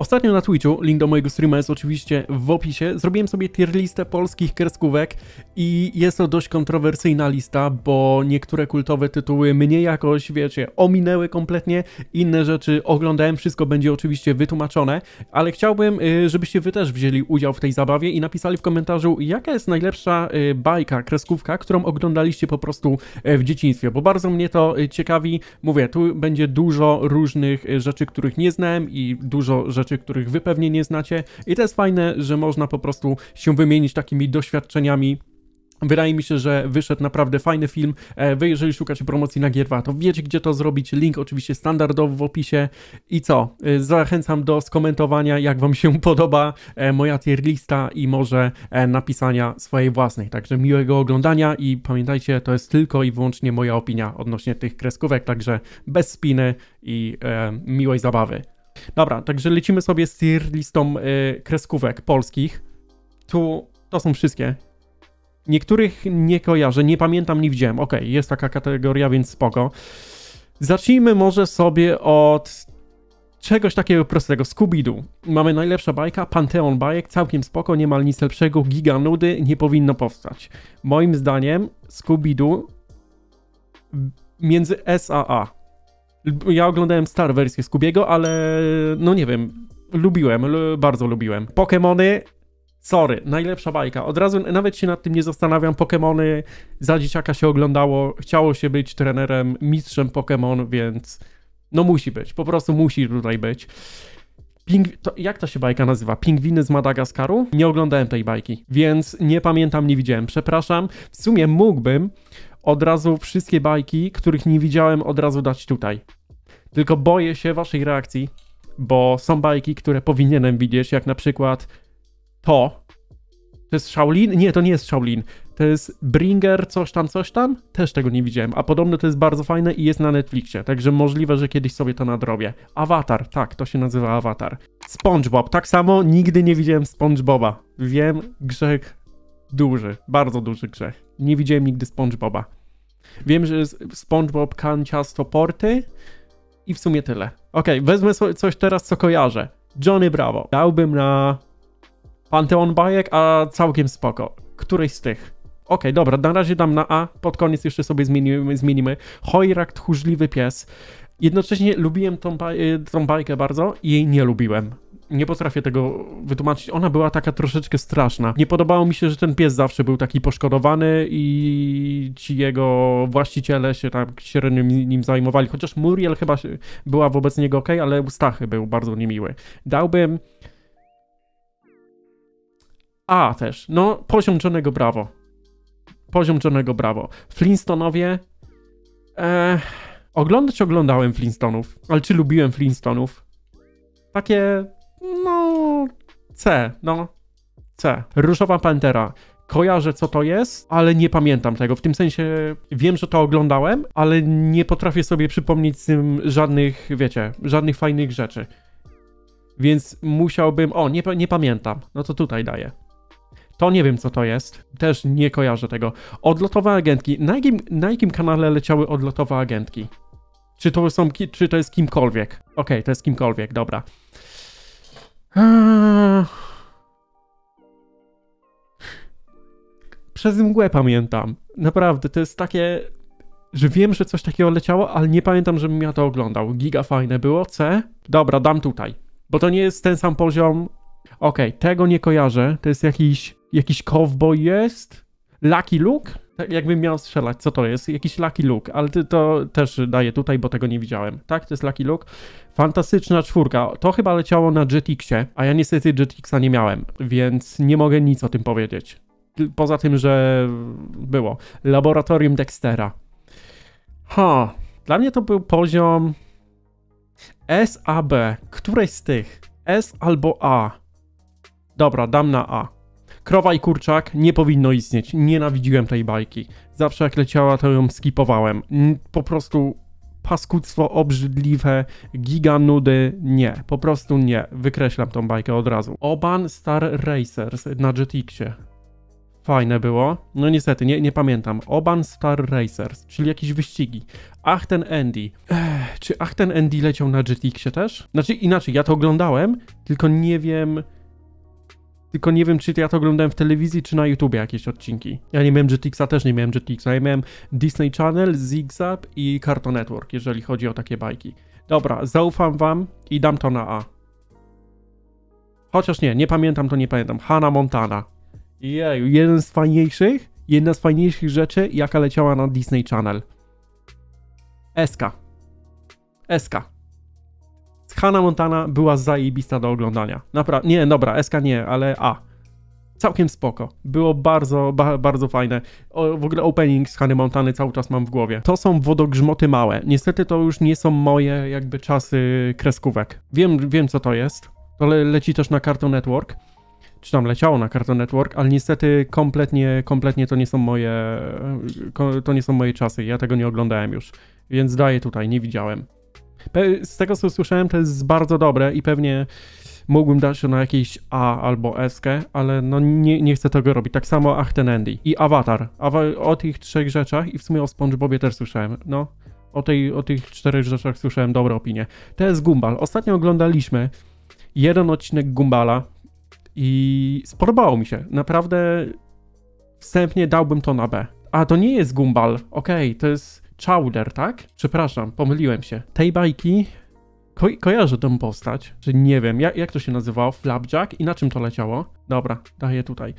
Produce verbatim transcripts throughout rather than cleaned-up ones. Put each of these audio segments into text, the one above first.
Ostatnio na Twitchu, link do mojego streama jest oczywiście w opisie, zrobiłem sobie tier listę polskich kreskówek i jest to dość kontrowersyjna lista, bo niektóre kultowe tytuły mnie jakoś, wiecie, ominęły kompletnie, inne rzeczy oglądałem, wszystko będzie oczywiście wytłumaczone, ale chciałbym, żebyście wy też wzięli udział w tej zabawie i napisali w komentarzu, jaka jest najlepsza bajka, kreskówka, którą oglądaliście po prostu w dzieciństwie, bo bardzo mnie to ciekawi. Mówię, tu będzie dużo różnych rzeczy, których nie znałem i dużo rzeczy, których wy pewnie nie znacie i to jest fajne, że można po prostu się wymienić takimi doświadczeniami. Wydaje mi się, że wyszedł naprawdę fajny film. Wy jeżeli szukacie promocji na Gier dwa, to wiecie gdzie to zrobić, link oczywiście standardowo w opisie. I co? Zachęcam do skomentowania, jak wam się podoba moja tier lista i może napisania swojej własnej. Także miłego oglądania i pamiętajcie, to jest tylko i wyłącznie moja opinia odnośnie tych kreskówek, także bez spiny i e, miłej zabawy. Dobra, także lecimy sobie z tier listą y, kreskówek polskich. Tu to są wszystkie. Niektórych nie kojarzę, nie pamiętam, nie widziałem. Okej, okay, jest taka kategoria, więc spoko. Zacznijmy może sobie od czegoś takiego prostego. Scooby-Doo. Mamy najlepsza bajka, Panteon bajek, całkiem spoko, niemal nic lepszego, giga nudy, nie powinno powstać. Moim zdaniem Scooby-Doo między S a A. Ja oglądałem stare wersje Scoobiego, ale no nie wiem, lubiłem, bardzo lubiłem. Pokemony. Sorry, najlepsza bajka. Od razu nawet się nad tym nie zastanawiam. Pokemony za dzieciaka się oglądało. Chciało się być trenerem, mistrzem Pokemon, więc no musi być. Po prostu musi tutaj być. Ping... To, jak ta się bajka nazywa? Pingwiny z Madagaskaru? Nie oglądałem tej bajki, więc nie pamiętam, nie widziałem. Przepraszam. W sumie mógłbym od razu wszystkie bajki, których nie widziałem, od razu dać tutaj. Tylko boję się waszej reakcji, bo są bajki, które powinienem widzieć, jak na przykład... To. To jest Shaolin? Nie, to nie jest Shaolin. To jest Bringer coś tam, coś tam? Też tego nie widziałem. A podobno to jest bardzo fajne i jest na Netflixie. Także możliwe, że kiedyś sobie to nadrobię. Avatar. Tak, to się nazywa Avatar. SpongeBob. Tak samo nigdy nie widziałem SpongeBoba. Wiem, grzech duży. Bardzo duży grzech. Nie widziałem nigdy SpongeBoba. Wiem, że jest SpongeBob, kanciasto, porty. I w sumie tyle. Okej, wezmę sobie coś teraz, co kojarzę. Johnny Bravo. Dałbym na... Panteon bajek, a całkiem spoko. Któryś z tych. Okej, okay, dobra, na razie dam na A, pod koniec jeszcze sobie zmienimy. zmienimy. Hojrak, tchórzliwy pies. Jednocześnie lubiłem tą, baj tą bajkę bardzo i jej nie lubiłem. Nie potrafię tego wytłumaczyć. Ona była taka troszeczkę straszna. Nie podobało mi się, że ten pies zawsze był taki poszkodowany i ci jego właściciele się tam średnio nim zajmowali. Chociaż Muriel chyba była wobec niego okej, okay, ale Stachy był bardzo niemiły. Dałbym... A, też. No, poziom Johnny'ego Bravo. Poziom Johnny'ego Bravo. Flintstonowie... Eee, oglądać oglądałem Flintstonów, ale czy lubiłem Flintstonów? Takie... no... C, no... C. Różowa Pantera. Kojarzę, co to jest, ale nie pamiętam tego. W tym sensie wiem, że to oglądałem, ale nie potrafię sobie przypomnieć z tym żadnych, wiecie, żadnych fajnych rzeczy. Więc musiałbym... O, nie, nie pamiętam. No to tutaj daję. To nie wiem, co to jest. Też nie kojarzę tego. Odlotowe agentki. Na jakim, na jakim kanale leciały Odlotowe agentki? Czy to są, czy to jest kimkolwiek? Okej, okay, to jest kimkolwiek, dobra. Przez mgłę pamiętam. Naprawdę, to jest takie, że wiem, że coś takiego leciało, ale nie pamiętam, żebym ja to oglądał. Giga fajne było, C? Dobra, dam tutaj. Bo to nie jest ten sam poziom... Okej, okay, tego nie kojarzę. To jest jakiś... Jakiś cowboy jest? Lucky Look? Tak jakbym miał strzelać, co to jest? Jakiś Lucky Look, ale to też daję tutaj, bo tego nie widziałem. Tak, to jest Lucky Look. Fantastyczna czwórka. To chyba leciało na Jetixie, a ja niestety Jetixa nie miałem, więc nie mogę nic o tym powiedzieć. Poza tym, że było. Laboratorium Dextera. Ha, dla mnie to był poziom... S a B. Któreś z tych? S albo A. Dobra, dam na A. Krowa i kurczak nie powinno istnieć. Nienawidziłem tej bajki. Zawsze jak leciała, to ją skipowałem. Po prostu paskudztwo obrzydliwe, giga nudy. Nie, po prostu nie. Wykreślam tą bajkę od razu. Oban Star Racers na Jetixie. Fajne było. No niestety, nie, nie pamiętam. Oban Star Racers, czyli jakieś wyścigi. Ach ten Andy. Ech. czy Ach ten Andy leciał na Jetixie też? Znaczy inaczej, ja to oglądałem, tylko nie wiem... Tylko nie wiem, czy ja to oglądałem w telewizji, czy na YouTubie jakieś odcinki. Ja nie miałem Jetixa, też nie miałem Jetixa. Ja miałem Disney Channel, Zygzak i Cartoon Network, jeżeli chodzi o takie bajki. Dobra, zaufam wam i dam to na A. Chociaż nie, nie pamiętam, to nie pamiętam. Hanna Montana. Jeju, jeden z fajniejszych, jedna z fajniejszych rzeczy, jaka leciała na Disney Channel. Eska. Eska. Hanna Montana była zajebista do oglądania. Napra nie, dobra, Eska nie, ale A. Całkiem spoko. Było bardzo, ba bardzo fajne. O, w ogóle opening z Hanny Montany cały czas mam w głowie. To są Wodogrzmoty małe. Niestety to już nie są moje jakby czasy kreskówek. Wiem, wiem co to jest. To le leci też na Cartoon Network. Czy tam leciało na Cartoon Network, ale niestety kompletnie, kompletnie to nie są moje, to nie są moje czasy. Ja tego nie oglądałem już. Więc daję tutaj, nie widziałem. Z tego co słyszałem, to jest bardzo dobre i pewnie mógłbym dać to na jakieś A albo Eskę, ale no nie, nie chcę tego robić. Tak samo Ach ten Andy i Avatar. O tych trzech rzeczach i w sumie o SpongeBobie też słyszałem. No, o, tej, o tych czterech rzeczach słyszałem dobre opinie. To jest Gumball. Ostatnio oglądaliśmy jeden odcinek Gumballa i spodobało mi się. Naprawdę wstępnie dałbym to na B. A to nie jest Gumball. Okej, to jest... Chowder, tak? Przepraszam, pomyliłem się. Tej bajki ko kojarzę tą postać, czy nie wiem, jak, jak to się nazywało? Flapjack? I na czym to leciało? Dobra, daję tutaj.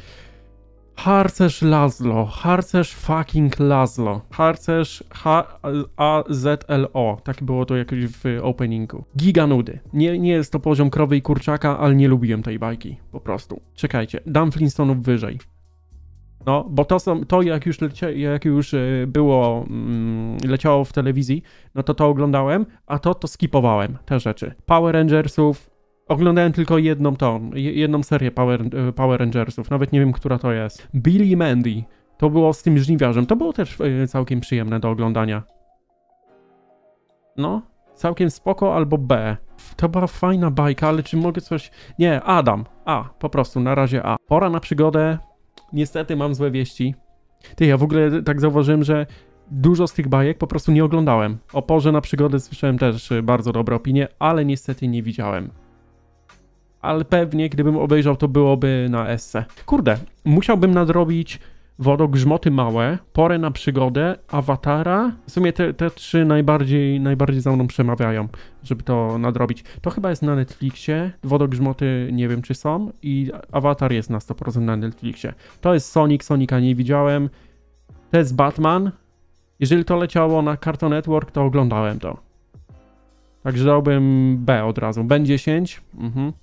Harcerz Lazlo, harcerz fucking Lazlo, harcerz H A Z L O, tak było to jakoś w openingu. Giganudy. Nie, nie jest to poziom Krowy i Kurczaka, ale nie lubiłem tej bajki, po prostu. Czekajcie, dam Flintstonów wyżej. No, bo to są, to jak już, lecie, jak już było, mm, leciało w telewizji, no to to oglądałem, a to to skipowałem, te rzeczy. Power Rangersów, oglądałem tylko jedną tą, jedną serię Power, Power Rangersów, nawet nie wiem, która to jest. Billy Mandy, to było z tym żniwiarzem, to było też całkiem przyjemne do oglądania. No, całkiem spoko albo B. To była fajna bajka, ale czy mogę coś... Nie, Adam, A, po prostu, na razie A. Pora na przygodę. Niestety mam złe wieści. Ty, ja w ogóle tak zauważyłem, że dużo z tych bajek po prostu nie oglądałem. O Porze na przygodę słyszałem też bardzo dobre opinie, ale niestety nie widziałem. Ale pewnie, gdybym obejrzał, to byłoby na esce. Kurde, musiałbym nadrobić Wodogrzmoty małe, Porę na przygodę, Awatara. W sumie te, te trzy najbardziej, najbardziej za mną przemawiają, żeby to nadrobić. To chyba jest na Netflixie, Wodogrzmoty nie wiem czy są i Awatar jest na sto procent na Netflixie. To jest Sonic, Sonika nie widziałem. To jest Batman. Jeżeli to leciało na Cartoon Network, to oglądałem to. Także dałbym B od razu. Ben dziesięć. Mhm.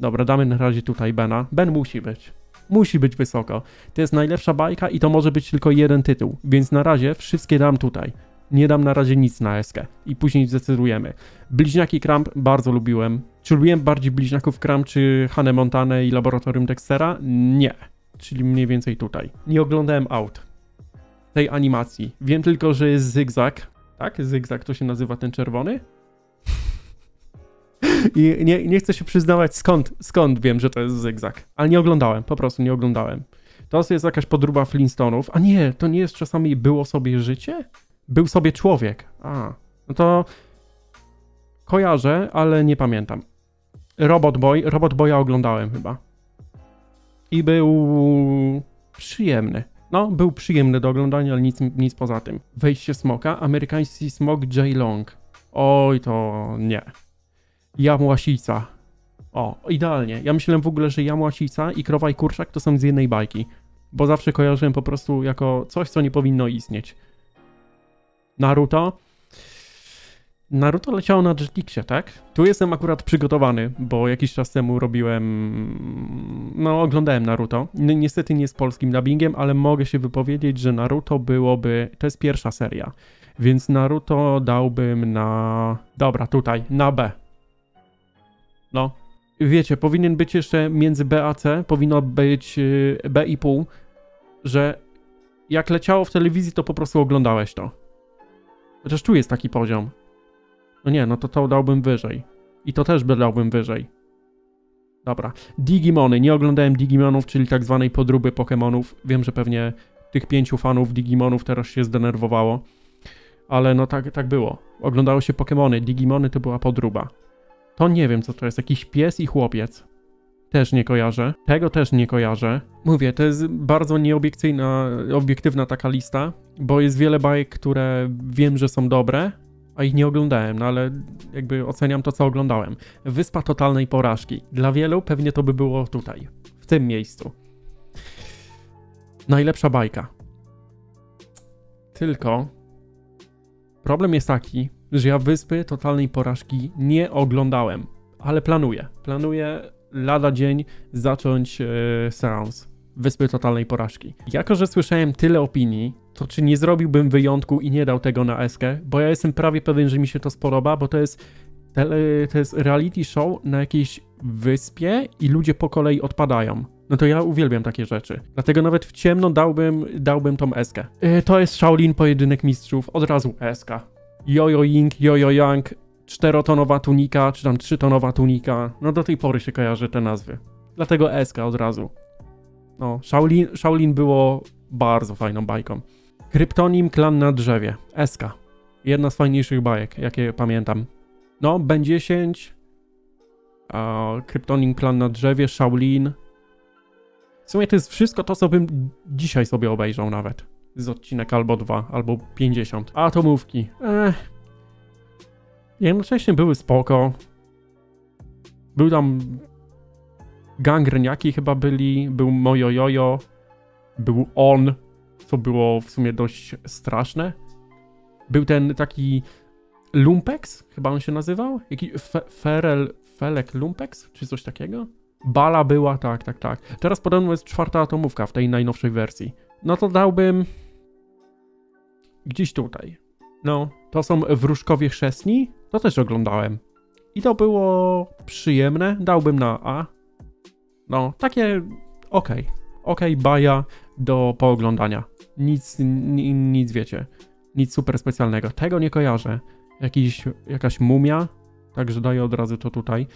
Dobra, damy na razie tutaj Bena. Ben musi być. Musi być wysoko. To jest najlepsza bajka i to może być tylko jeden tytuł, więc na razie wszystkie dam tutaj. Nie dam na razie nic na eskę i później zdecydujemy. Bliźniaki Cramp bardzo lubiłem. Czy lubiłem bardziej Bliźniaków Cramp, czy Hannę Montanę i Laboratorium Dextera? Nie. Czyli mniej więcej tutaj. Nie oglądałem aut tej animacji. Wiem tylko, że jest Zygzak. Tak? Zygzak to się nazywa ten czerwony? I nie, nie chcę się przyznawać skąd, skąd wiem, że to jest Zygzak. Ale nie oglądałem, po prostu nie oglądałem. To jest jakaś podróba Flintstonów. A nie, to nie jest czasami było sobie życie? Był sobie człowiek. A, no to kojarzę, ale nie pamiętam. Robot Boy, Robot Boya oglądałem chyba. I był przyjemny. No, był przyjemny do oglądania, ale nic, nic poza tym. Wejście smoka, amerykański smok Jay Long. Oj, to nie. Jamłasica. O, idealnie. Ja myślałem w ogóle, że Jamłasica i Krowa i kurczak to są z jednej bajki. Bo zawsze kojarzyłem po prostu jako coś, co nie powinno istnieć. Naruto. Naruto leciało na Jetixie, tak? Tu jestem akurat przygotowany, bo jakiś czas temu robiłem... No, oglądałem Naruto. Niestety nie z polskim dubbingiem, ale mogę się wypowiedzieć, że Naruto byłoby... To jest pierwsza seria. Więc Naruto dałbym na... Dobra, tutaj. Na B. No. Wiecie, powinien być jeszcze między B a C, powinno być B i pół, że jak leciało w telewizji, to po prostu oglądałeś to. Chociaż tu jest taki poziom. No nie, no to to dałbym wyżej. I to też by dałbym wyżej. Dobra. Digimony. Nie oglądałem Digimonów, czyli tak zwanej podróby Pokemonów. Wiem, że pewnie tych pięciu fanów Digimonów teraz się zdenerwowało. ale no tak, tak było. Oglądało się Pokemony, Digimony to była podruba. To nie wiem co to jest, jakiś pies i chłopiec. Też nie kojarzę. Tego też nie kojarzę. Mówię, to jest bardzo nieobiektywna, obiektywna taka lista, bo jest wiele bajek, które wiem, że są dobre, a ich nie oglądałem, no ale jakby oceniam to, co oglądałem. Wyspa totalnej porażki. Dla wielu pewnie to by było tutaj, w tym miejscu. Najlepsza bajka. Tylko problem jest taki, że ja Wyspy totalnej porażki nie oglądałem, ale planuję. Planuję lada dzień zacząć yy, seans Wyspy totalnej porażki. Jako że słyszałem tyle opinii, to czy nie zrobiłbym wyjątku i nie dał tego na Eskę, bo ja jestem prawie pewien, że mi się to spodoba, bo to jest, tele, to jest reality show na jakiejś wyspie i ludzie po kolei odpadają. No to ja uwielbiam takie rzeczy. Dlatego nawet w ciemno dałbym, dałbym tą Eskę. Yy, to jest Shaolin, pojedynek mistrzów, od razu Eska. Jojo Ying, Jojo Yang, czterotonowa tunika, czy tam trzytonowa tunika. No do tej pory się kojarzy te nazwy. Dlatego Eska od razu. No, Shaolin, Shaolin było bardzo fajną bajką. Kryptonim, Klan na drzewie. Eska. Jedna z fajniejszych bajek, jakie pamiętam. No, Ben dziesięć. Kryptonim, Klan na drzewie, Shaolin. W sumie to jest wszystko to, co bym dzisiaj sobie obejrzał nawet. Z odcinek albo dwa, albo pięćdziesiąt. Atomówki. Eee. Jednocześnie były spoko. Był tam... Gangreniaki chyba byli. Był Mojojojo. Był On. Co było w sumie dość straszne. Był ten taki... Lumpex? Chyba on się nazywał? Jaki... Fe, ferel... Felek Lumpex? Czy coś takiego? Bala była, tak, tak, tak. Teraz podobno jest czwarta atomówka w tej najnowszej wersji. No to dałbym... Gdzieś tutaj. No, to są Wróżkowie Chrzestni. To też oglądałem. I to było przyjemne. Dałbym na A. No, takie... Okej. Okay. Okej, okay, baja do pooglądania. Nic, nic wiecie. Nic super specjalnego. Tego nie kojarzę. Jakiś, jakaś mumia. Także daję od razu to tutaj.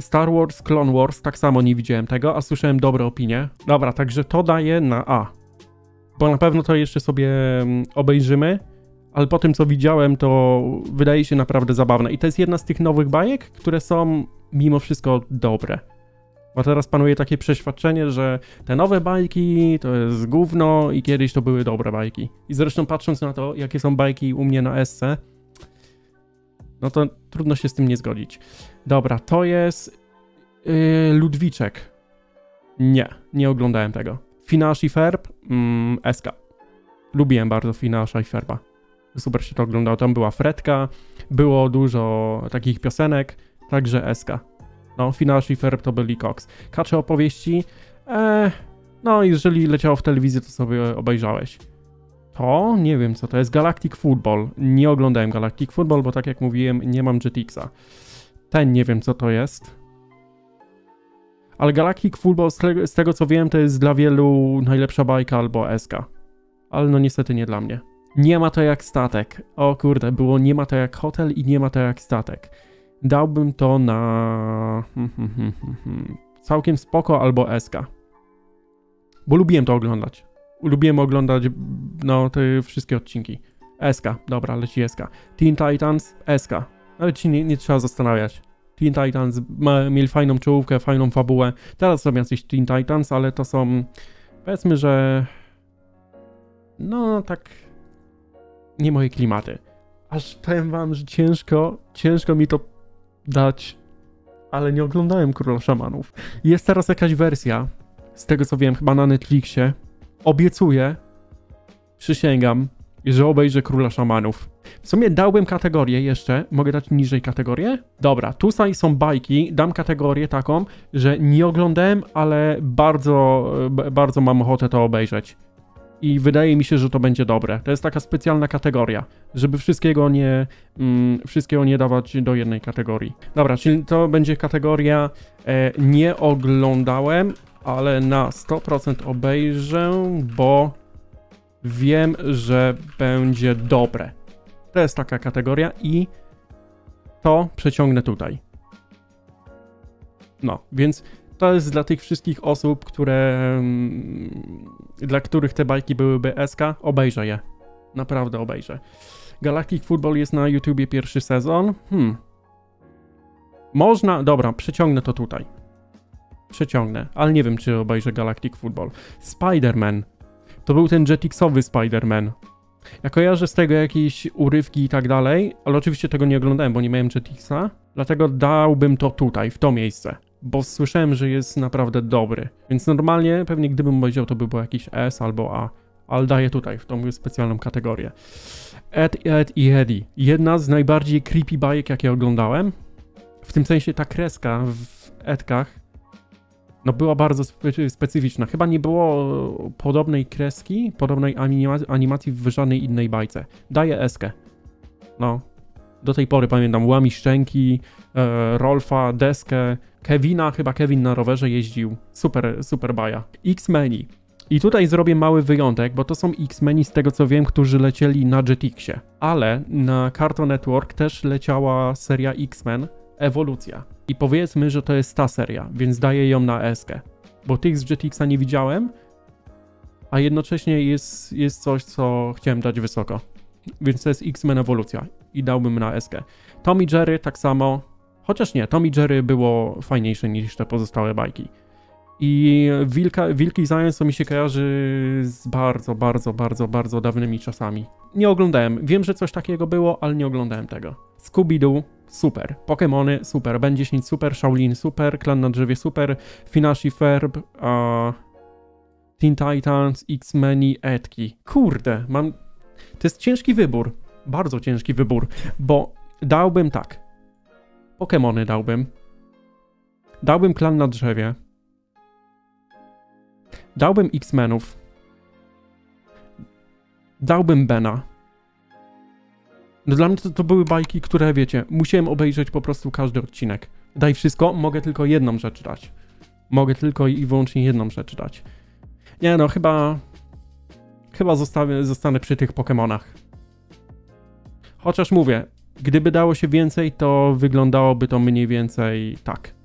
Star Wars, Clone Wars. Tak samo nie widziałem tego, a słyszałem dobre opinie. Dobra, także to daję na A. Bo na pewno to jeszcze sobie obejrzymy. Ale po tym, co widziałem, to wydaje się naprawdę zabawne. I to jest jedna z tych nowych bajek, które są mimo wszystko dobre. Bo teraz panuje takie przeświadczenie, że te nowe bajki to jest gówno i kiedyś to były dobre bajki. I zresztą patrząc na to, jakie są bajki u mnie na Esce, no to trudno się z tym nie zgodzić. Dobra, to jest yy, Ludwiczek. Nie, nie oglądałem tego. Fineasz i Ferb, mm, Eska. Lubiłem bardzo Fineasza i Ferba. Super się to oglądało. Tam była Fredka, było dużo takich piosenek, także Eska. No, Fineasz i Ferb to byli koks. Kacze opowieści, eee, no jeżeli leciało w telewizji, to sobie obejrzałeś. To nie wiem co to jest. Galactic Football. Nie oglądałem Galactic Football, bo tak jak mówiłem, nie mam Jetixa. Ten nie wiem co to jest. Ale Galactic Football, z tego co wiem, to jest dla wielu najlepsza bajka albo Eska. Ale no niestety nie dla mnie. Nie ma to jak statek. O kurde, było nie ma to jak hotel i nie ma to jak statek. Dałbym to na... całkiem spoko albo Eska. Bo lubiłem to oglądać. Lubiłem oglądać no, te wszystkie odcinki. Eska, dobra, leci Eska. Teen Titans, Eska. Nawet się nie, nie trzeba zastanawiać. Teen Titans mieli fajną czołówkę, fajną fabułę. Teraz są jacyś Teen Titans, ale to są... Powiedzmy, że... No, tak... Nie moje klimaty. Aż powiem wam, że ciężko, ciężko mi to dać. Ale nie oglądałem Króla Szamanów. Jest teraz jakaś wersja, z tego co wiem, chyba na Netflixie. Obiecuję, przysięgam, że obejrzę Króla Szamanów. W sumie dałbym kategorię jeszcze. Mogę dać niżej kategorię? Dobra, tutaj są bajki. Dam kategorię taką, że nie oglądałem, ale bardzo, bardzo mam ochotę to obejrzeć. I wydaje mi się, że to będzie dobre. To jest taka specjalna kategoria, żeby wszystkiego nie, mm, wszystkiego nie dawać do jednej kategorii. Dobra, czyli to będzie kategoria e, nie oglądałem, ale na sto procent obejrzę, bo wiem, że będzie dobre. To jest taka kategoria i to przeciągnę tutaj. No, więc... To jest dla tych wszystkich osób, które, dla których te bajki byłyby S K, obejrzę je. Naprawdę obejrzę. Galactic Football jest na YouTubie pierwszy sezon. Hmm. Można, dobra, przeciągnę to tutaj. Przeciągnę, ale nie wiem, czy obejrzę Galactic Football. Spider-Man. To był ten Jetixowy Spider-Man. Ja kojarzę z tego jakieś urywki i tak dalej, ale oczywiście tego nie oglądałem, bo nie miałem Jetixa. Dlatego dałbym to tutaj, w to miejsce. Bo słyszałem, że jest naprawdę dobry. Więc normalnie, pewnie gdybym powiedział, to by było jakieś S albo A. Ale daję tutaj, w tą specjalną kategorię. Ed, Ed i Eddie. Jedna z najbardziej creepy bajek, jakie oglądałem. W tym sensie ta kreska w Edkach no była bardzo spe specyficzna. Chyba nie było podobnej kreski, podobnej animacji w żadnej innej bajce. Daję Eskę. No. Do tej pory pamiętam Łami Szczęki, e, Rolfa, Deskę, Kevina, chyba Kevin na rowerze jeździł. Super, super baja. X-Meni. I tutaj zrobię mały wyjątek, bo to są X-Meni z tego co wiem, którzy lecieli na Jetixie. Ale na Cartoon Network też leciała seria X-Men, Ewolucja. I powiedzmy, że to jest ta seria, więc daję ją na Eskę. Bo tych z Jetixa nie widziałem, a jednocześnie jest, jest coś, co chciałem dać wysoko. Więc to jest X-Men Ewolucja i dałbym na Eskę. Tom i Jerry tak samo, chociaż nie, Tom i Jerry było fajniejsze niż te pozostałe bajki. I wilka, Wilki Zając to mi się kojarzy z bardzo, bardzo, bardzo, bardzo dawnymi czasami. Nie oglądałem, wiem, że coś takiego było, ale nie oglądałem tego. Scooby-Doo, super. Pokemony, super. Ben dziesięć, super. Shaolin, super. Klan na drzewie, super. Fineasz i Ferb, a... Teen Titans, X-Meni, Edki. Kurde, mam... To jest ciężki wybór. Bardzo ciężki wybór, bo dałbym tak. Pokemony dałbym. Dałbym Klan na drzewie. Dałbym X-Menów. Dałbym Bena. No dla mnie to, to były bajki, które, wiecie, musiałem obejrzeć po prostu każdy odcinek. Daj wszystko, mogę tylko jedną rzecz dać. Mogę tylko i wyłącznie jedną rzecz dać. Nie no, chyba... Chyba zostawię, zostanę przy tych Pokemonach. Chociaż mówię, gdyby dało się więcej, to wyglądałoby to mniej więcej tak.